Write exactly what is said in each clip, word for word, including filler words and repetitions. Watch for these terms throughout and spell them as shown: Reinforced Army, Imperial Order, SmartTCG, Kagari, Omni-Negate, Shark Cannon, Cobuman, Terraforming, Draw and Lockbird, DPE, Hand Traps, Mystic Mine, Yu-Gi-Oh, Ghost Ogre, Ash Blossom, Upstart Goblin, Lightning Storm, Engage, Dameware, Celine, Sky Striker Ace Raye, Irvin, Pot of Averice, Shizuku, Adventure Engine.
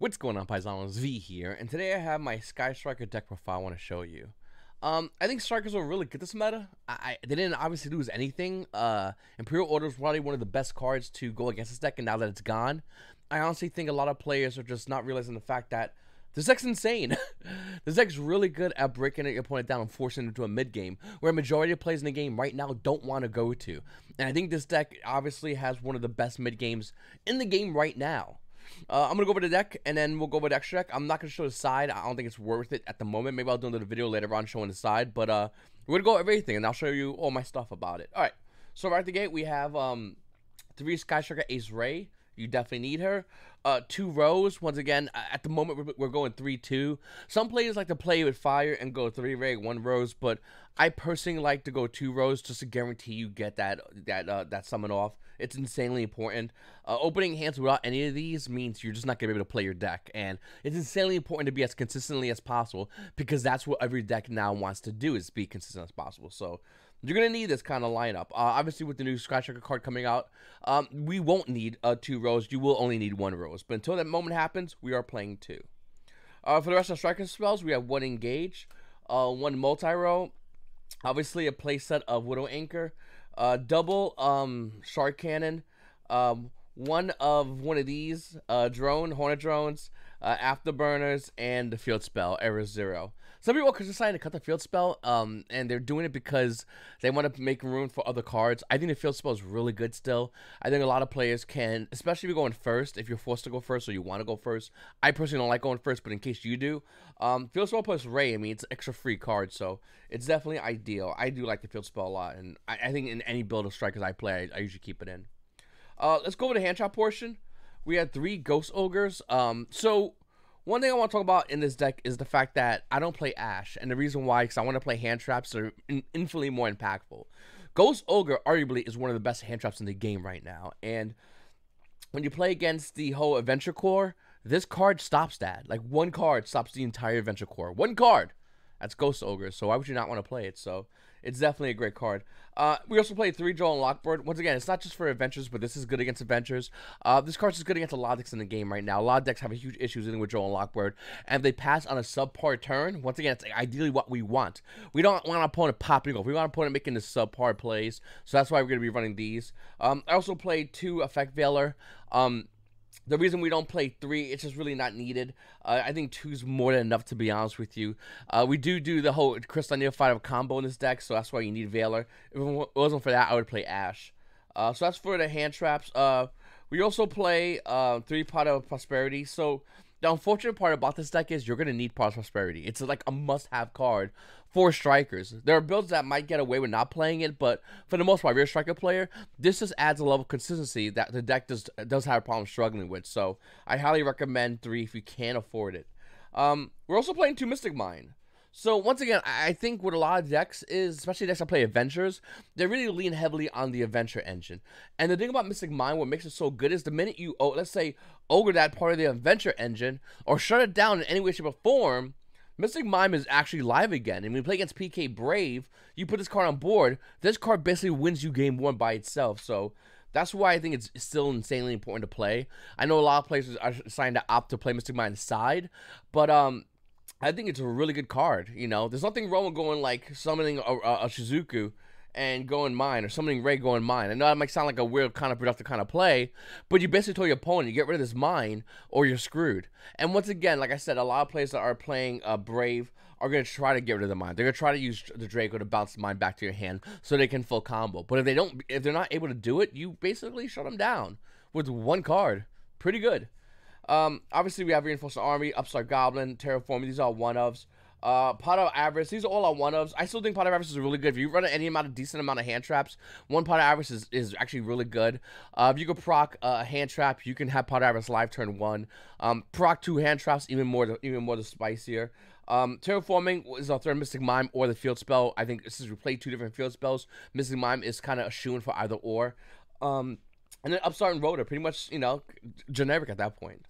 What's going on, Paisanos? V here, and today I have my Sky Striker deck profile I want to show you. Um, I think Strikers were really good this meta. I, I, they didn't obviously lose anything. Uh, Imperial Order is probably one of the best cards to go against this deck, and now that it's gone, I honestly think a lot of players are just not realizing the fact that this deck's insane. This deck's really good at breaking your opponent down and forcing them to a mid-game, where a majority of players in the game right now don't want to go to. And I think this deck obviously has one of the best mid-games in the game right now. Uh, I'm going to go over the deck, and then we'll go over the extra deck. I'm not going to show the side. I don't think it's worth it at the moment. Maybe I'll do another video later on showing the side, but uh, we're going to go over everything, and I'll show you all my stuff about it. All right, so right at the gate, we have um, three Sky Striker Ace Raye. You definitely need her. Uh, two rows. Once again, at the moment, we're, we're going three two. Some players like to play with fire and go three Raye, one rows, but I personally like to go two rows just to guarantee you get that that uh, that summon off. It's insanely important. Uh, opening hands without any of these means you're just not going to be able to play your deck, and it's insanely important to be as consistently as possible, because that's what every deck now wants to do, is be consistent as possible. So you're going to need this kind of lineup. Uh, obviously, with the new Sky Striker card coming out, um, we won't need uh, two rows. You will only need one rows. But until that moment happens, we are playing two. Uh, for the rest of the striking spells, we have one Engage, uh, one Multi-Row, obviously a playset of Widow Anchor, Uh, double um, Shark Cannon, um, one of one of these, uh, Drone, Hornet Drones, uh, Afterburners, and the Field Spell, Error Zero. Some people are deciding to cut the Field Spell, um, and they're doing it because they want to make room for other cards. I think the Field Spell is really good still. I think a lot of players can, especially if you're going first, if you're forced to go first or you want to go first. I personally don't like going first, but in case you do, um, Field Spell plus Raye, I mean, it's an extra free card, so it's definitely ideal. I do like the Field Spell a lot, and I, I think in any build of Strikers I play, I, I usually keep it in. Uh, let's go over the hand trap portion. We had three Ghost Ogres. Um, so one thing I want to talk about in this deck is the fact that I don't play Ash, and the reason why, because I want to play hand traps that are in infinitely more impactful. Ghost Ogre arguably is one of the best hand traps in the game right now, and when you play against the whole Adventure Core, this card stops that. Like, one card stops the entire Adventure Core. One card. That's Ghost Ogre, so why would you not want to play it? So it's definitely a great card. Uh, we also played three Draw and Lockbird. Once again, it's not just for adventures, but this is good against adventures. Uh, this card is good against a lot of decks in the game right now. A lot of decks have a huge issue dealing with Draw and Lockbird, and if they pass on a subpar turn, once again, it's ideally what we want. We don't want an opponent popping off. We want an opponent making the subpar plays, so that's why we're going to be running these. Um, I also played two Effect Veiler. Um... The reason we don't play three, it's just really not needed. Uh, I think two's more than enough, to be honest with you. Uh, we do do the whole Crystron Needlefiber combo in this deck, so that's why you need Veiler. If it wasn't for that, I would play Ash. Uh, so that's for the hand traps. Uh, we also play uh, three Pot of Prosperity. So the unfortunate part about this deck is you're going to need Pot of Prosperity. It's like a must-have card for strikers. There are builds that might get away with not playing it, but for the most part, if you're a striker player, this just adds a level of consistency that the deck does, does have a problem struggling with. So I highly recommend three if you can afford it. Um, we're also playing two Mystic Mine. So once again, I think what a lot of decks is, especially decks that play adventures, they really lean heavily on the Adventure Engine. And the thing about Mystic Mine, what makes it so good is the minute you, oh, let's say, ogre that part of the Adventure Engine or shut it down in any way, shape, or form, Mystic Mine is actually live again. And when you play against P K Brave, you put this card on board, this card basically wins you game one by itself. So that's why I think it's still insanely important to play. I know a lot of players are deciding to opt to play Mystic Mine side, but um. I think it's a really good card. You know, there's nothing wrong with going, like, summoning a, a, a Shizuku and going mine, or summoning Raye going mine. I know that might sound like a weird kind of productive kind of play, but you basically told your opponent, you get rid of this mine or you're screwed. And once again, like I said, a lot of players that are playing uh, Brave are going to try to get rid of the mine. They're going to try to use the Draco to bounce the mine back to your hand so they can full combo. But if they don't, if they're not able to do it, you basically shut them down with one card. Pretty good. Um, obviously, we have Reinforced Army, Upstart Goblin, Terraforming. These are one-ofs. Uh, Pot of Averice. These are all our one-ofs. I still think Pot of Averice is really good. If you run any amount of decent amount of hand traps, one Pot of Averice is, is actually really good. Uh, if you go proc a uh, hand trap, you can have Pot of Averice live turn one. Um, proc two hand traps, even more the, even more the spicier. Um, Terraforming is our third Mystic Mime or the Field Spell. I think since we played two different Field Spells, Mystic Mime is kind of a shoo-in for either or. Um, and then Upstart and Rotor, pretty much, you know, generic at that point.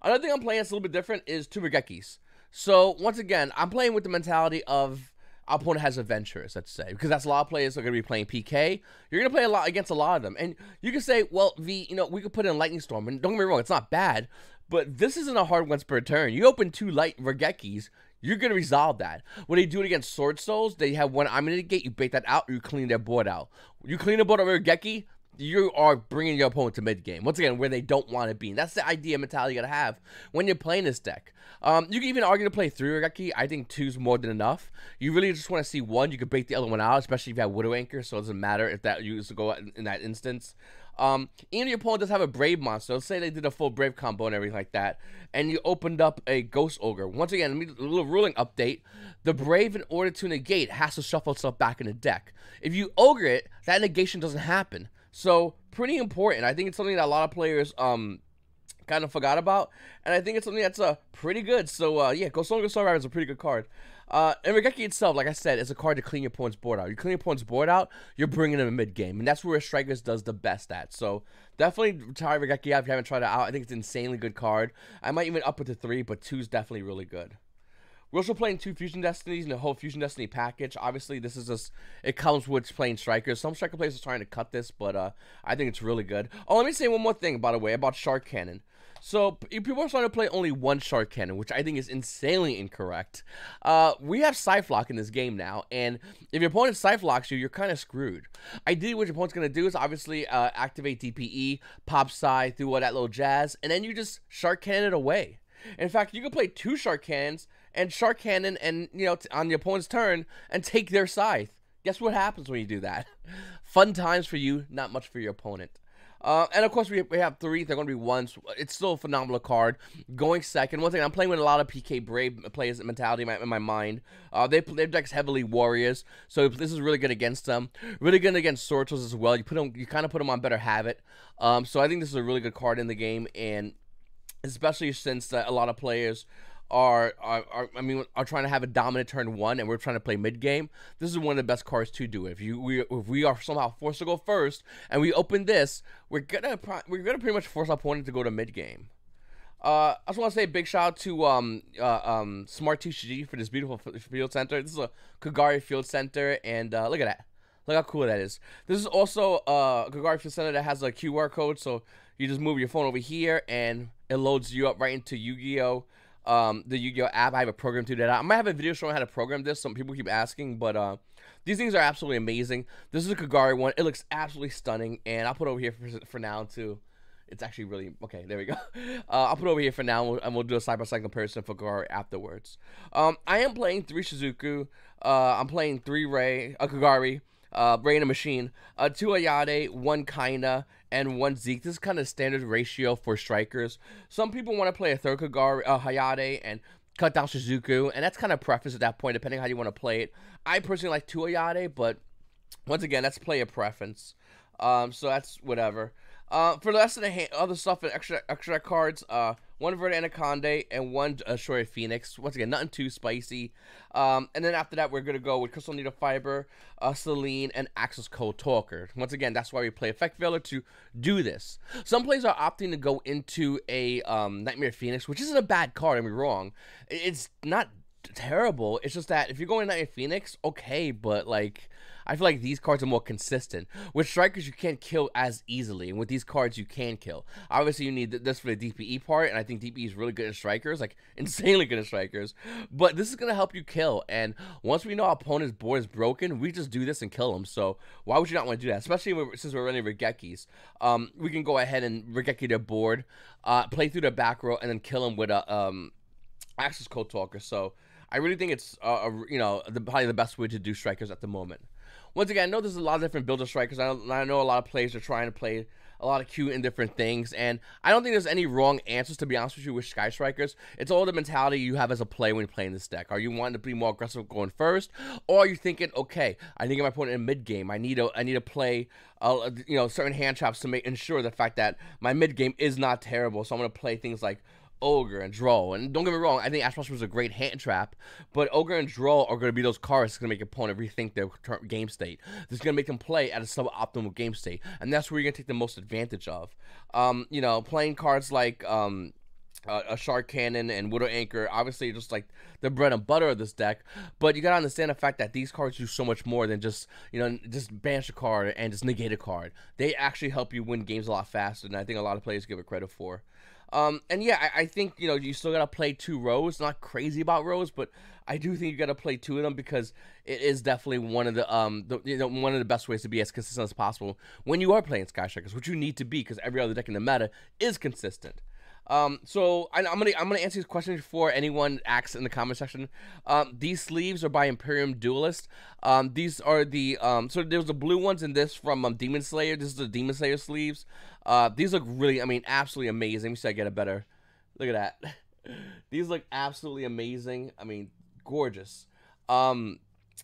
Another thing I'm playing that's a little bit different is two Raigekis. So, once again, I'm playing with the mentality of opponent has adventurers, let's say, because that's a lot of players are going to be playing P K. You're going to play a lot against a lot of them, and you can say, well, the you know we could put in Lightning Storm, and don't get me wrong, it's not bad, but this isn't a hard once per turn. You open two light Raigekis, you're going to resolve that. When they do it against Sword Souls, they have one Omni-Negate Gate, you bait that out, you clean their board out. You clean the board over Raigeki, you are bringing your opponent to mid-game. Once again, where they don't want to be. And that's the idea mentality you got to have when you're playing this deck. Um, you can even argue to play three Raigeki. I think two's more than enough. You really just want to see one. You can bait the other one out, especially if you have Widow Anchor, so it doesn't matter if that used to go in, in that instance. Um, even if your opponent does have a Brave monster, let's say they did a full Brave combo and everything like that, and you opened up a Ghost Ogre. Once again, a little ruling update, the Brave, in order to negate, has to shuffle itself back in the deck. If you Ogre it, that negation doesn't happen. So, pretty important. I think it's something that a lot of players um, kind of forgot about, and I think it's something that's uh, pretty good. So, uh, yeah, Ghost Ogre Star Rabbit is a pretty good card. Uh, and Raigeki itself, like I said, is a card to clean your opponent's board out. You clean your opponent's board out, you're bringing them in mid-game, and that's where Strikers does the best at. So, definitely try Raigeki out if you haven't tried it out. I think it's an insanely good card. I might even up it to three, but two's definitely really good. We're also playing two Fusion Destinies and the whole Fusion Destiny package. Obviously, this is just, it comes with playing Strikers. Some Striker players are trying to cut this, but uh, I think it's really good. Oh, let me say one more thing, by the way, about Shark Cannon. So, people are starting to play only one Shark Cannon, which I think is insanely incorrect. Uh, we have Scythe Lock in this game now, and if your opponent Scythe Locks you, you're kind of screwed. Ideally, what your opponent's going to do is obviously uh, activate D P E, pop Scythe, do all that little jazz, and then you just Shark Cannon it away. In fact, you can play two Shark Cannons and Shark Cannon and, you know, t on the opponent's turn and take their Scythe. Guess what happens when you do that? Fun times for you, not much for your opponent. Uh, and, of course, we, we have three. They're going to be ones. It's still a phenomenal card. Going second. One thing, I'm playing with a lot of P K Brave players' mentality in my, in my mind. Uh, they Their deck's heavily Warriors, so this is really good against them. Really good against Sword Tools as well. You put them, you kind of put them on better habit. Um, so I think this is a really good card in the game, and especially since uh, a lot of players Are, are, are I mean are trying to have a dominant turn one, and we're trying to play mid game. This is one of the best cards to do. If you we if we are somehow forced to go first, and we open this, we're gonna we're gonna pretty much force our opponent to go to mid game. Uh, I just want to say a big shout out to um, uh, um, SmartTCG for this beautiful field center. This is a Kagari field center, and uh, look at that. Look how cool that is. This is also uh, a Kagari field center that has a Q R code, so you just move your phone over here, and it loads you up right into Yu-Gi-Oh. Um, the Yu-Gi-Oh app. I have a program to do that. I might have a video showing how to program this. Some people keep asking, but uh, these things are absolutely amazing. This is a Kagari one. It looks absolutely stunning, and I'll put it over here for, for now too. It's actually really okay. There we go. Uh, I'll put it over here for now, and we'll, and we'll do a side by side comparison for Kagari afterwards. Um, I am playing three Shizuku. Uh, I'm playing three Ray, a uh, Kagari, uh, Ray and a Machine, uh, two Hayate, one Kaina, and one Zeke. This is kind of standard ratio for Strikers. Some people want to play a third Kagari, uh, Hayate, and cut down Shizuku, and that's kind of preference at that point, depending on how you want to play it. I personally like two Hayate, but once again, that's player preference. Um, so that's whatever. Uh, for the rest of the other stuff and extra extra cards, uh, one Verde Anaconda and one uh, Shorty Phoenix. Once again, nothing too spicy. Um, and then after that, we're gonna go with Crystron Needlefiber, uh, Celine, and Accesscode Talker. Once again, that's why we play Effect Veiler to do this. Some players are opting to go into a um, Nightmare Phoenix, which isn't a bad card. Don't be wrong, it's not terrible. It's just that if you're going to Nightmare Phoenix, okay, but like, I feel like these cards are more consistent. With Strikers, you can't kill as easily, and with these cards, you can kill. Obviously, you need this for the D P E part, and I think D P E is really good at Strikers, like, insanely good at Strikers, but this is going to help you kill, and once we know our opponent's board is broken, we just do this and kill them, so why would you not want to do that, especially since we're running Raigekis? Um, we can go ahead and Raigeki their board, uh, play through their back row, and then kill them with a, um, Accesscode Talker, so I really think it's, uh, a, you know, the, probably the best way to do Strikers at the moment. Once again, I know there's a lot of different builds of Strikers. I, I know a lot of players are trying to play a lot of cute and different things, and I don't think there's any wrong answers, to be honest with you, with Sky Strikers. It's all the mentality you have as a player when you're playing this deck. Are you wanting to be more aggressive going first, or are you thinking, okay, I need to get my opponent in mid-game. I need to, I need to play uh, you know, certain hand traps to make, ensure the fact that my mid-game is not terrible, so I'm going to play things like Ogre and Draw, and don't get me wrong, I think Ash Blossom is a great hand trap, but Ogre and Draw are going to be those cards that's going to make your opponent rethink their game state. This is going to make them play at a suboptimal game state, and that's where you're going to take the most advantage of. Um, you know, playing cards like um, Uh, a Shark Cannon and Widow Anchor, obviously just like the bread and butter of this deck, but you gotta understand the fact that these cards do so much more than just, you know, just banish a card and just negate a card. They actually help you win games a lot faster than I think a lot of players give it credit for. Um, and yeah, I, I think, you know, you still gotta play two rows. Not crazy about rows, but I do think you gotta play two of them because it is definitely one of the, um, the, you know, one of the best ways to be as consistent as possible when you are playing Sky Strikers, which you need to be because every other deck in the meta is consistent. Um, so I, I'm gonna I'm gonna answer these questions before anyone asks in the comment section. Um, these sleeves are by Imperium Duelist. Um, these are the um, so there's the blue ones in this from um, Demon Slayer. This is the Demon Slayer sleeves. Uh, these look really, I mean, absolutely amazing. Let me see if I get a better. Look at that. These look absolutely amazing. I mean, gorgeous. Um,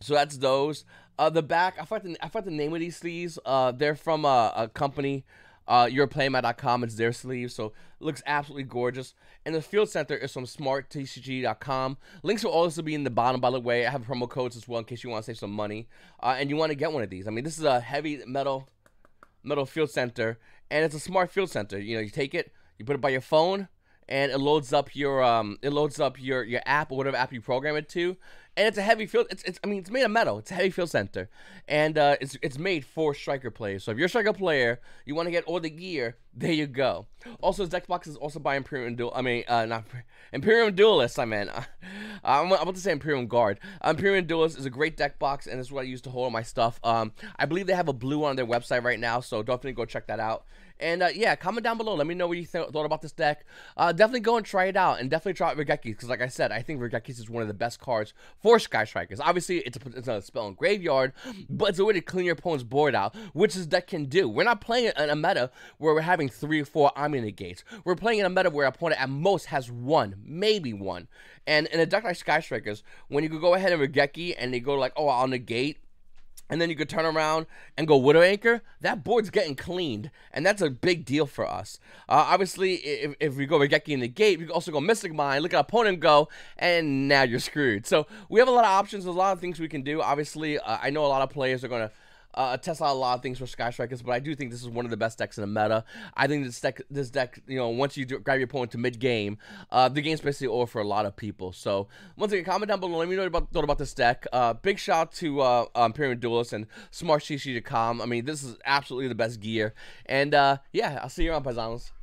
so that's those. Uh, the back. I forgot the I forgot the name of these sleeves. Uh, they're from a, a company. Uh, your play mat dot com, it's their sleeve, so it looks absolutely gorgeous. And the field center is from smart T C G dot com. Links will also be in the bottom, by the way. I have promo codes as well in case you want to save some money. Uh, and you want to get one of these. I mean, this is a heavy metal, metal field center, and it's a smart field center. You know, you take it, you put it by your phone, and it loads up your um, it loads up your your app or whatever app you program it to. And it's a heavy field, it's, it's, I mean, it's made of metal, it's a heavy field center, and uh, it's, it's made for Striker players, so if you're a Striker player, you want to get all the gear, there you go. Also, this deck box is also by Imperium Duel, I mean, uh, not, Imperium Duelist, I meant, uh, I'm about to say Imperium Guard. Imperium Duelist is a great deck box, and it's what I use to hold all my stuff. um, I believe they have a blue on their website right now, so definitely go check that out. And uh, yeah, comment down below. Let me know what you th thought about this deck. Uh, definitely go and try it out, and definitely try out Raigeki, because like I said, I think Raigeki is one of the best cards for Sky Strikers. Obviously, it's a, it's a spell in Graveyard, but it's a way to clean your opponent's board out, which this deck can do. We're not playing in a meta where we're having three or four Omni Negates. We're playing in a meta where our opponent at most has one, maybe one. And in a deck like Sky Strikers, when you could go ahead and Raigeki, and they go like, oh, I'll negate, and then you could turn around and go Widow Anchor, that board's getting cleaned, and that's a big deal for us. Uh, obviously, if, if we go Raigeki in the gate, we can also go Mystic Mine, look at opponent go, and now you're screwed. So we have a lot of options, a lot of things we can do. Obviously, uh, I know a lot of players are going to Uh, test out a lot of things for Sky Strikers, but I do think this is one of the best decks in the meta. I think this deck, this deck, you know, once you do, grab your opponent to mid-game, uh, the game's basically over for a lot of people. So, once again, comment down below. Let me know what you thought about this deck. Uh, big shout out to uh, Imperium Duelist and smart T C G dot com. I mean, this is absolutely the best gear. And, uh, yeah, I'll see you around, paisanos.